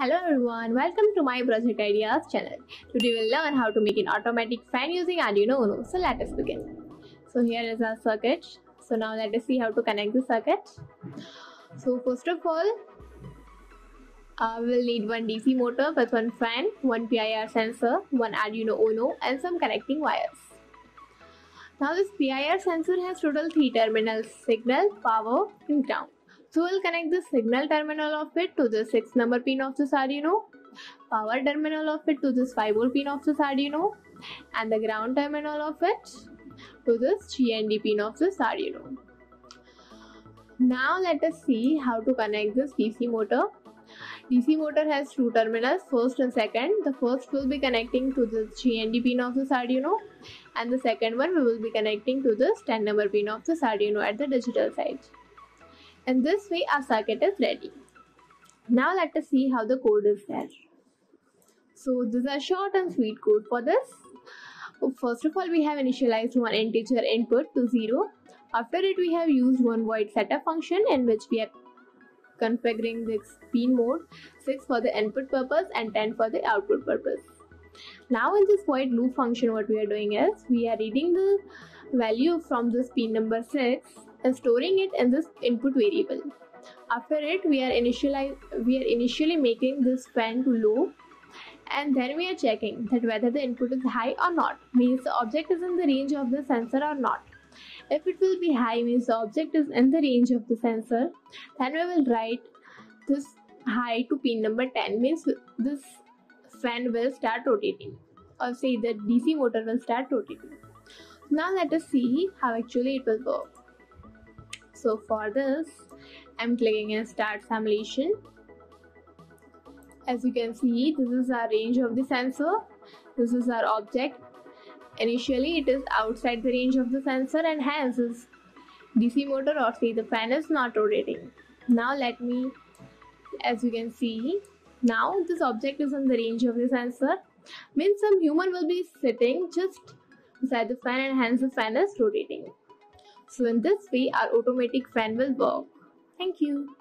Hello everyone, welcome to my Project Ideas channel. Today we'll learn how to make an automatic fan using Arduino Uno. So let us begin. So here is our circuit. So now let us see how to connect the circuit. So first of all, we'll need one DC motor with one fan, one PIR sensor, one Arduino Uno and some connecting wires. Now this PIR sensor has total 3 terminals: signal, power and ground. So we'll connect the signal terminal of it to the 6 number pin of this Arduino, power terminal of it to this 5 volt pin of this Arduino, and the ground terminal of it to this GND pin of this Arduino. Now let us see how to connect this DC motor. DC motor has 2 terminals, first and second. The first will be connecting to this GND pin of this Arduino, and the second one we will be connecting to this 10 number pin of this Arduino at the digital side. And this way our circuit is ready. Now let us see how the code is there. So this is a short and sweet code for this. First of all, we have initialized one integer input to 0. After it, we have used one void setup function in which we are configuring this pin mode, 6 for the input purpose and 10 for the output purpose. Now in this void loop function, what we are doing is we are reading the value from this pin number 6 and storing it in this input variable. After it, we are initially making this fan to low, and then we are checking that whether the input is high or not, means the object is in the range of the sensor or not. If it will be high, means the object is in the range of the sensor, then we will write this high to pin number 10, means this fan will start rotating, or say the DC motor will start rotating. Now let us see how actually it will work. So for this, I'm clicking and start simulation. As you can see, this is our range of the sensor. This is our object. Initially, it is outside the range of the sensor, and hence this DC motor or say the fan is not rotating. Now as you can see, now this object is in the range of the sensor. Means some human will be sitting just beside the fan, and hence the fan is rotating. So in this way, our automatic fan will work. Thank you.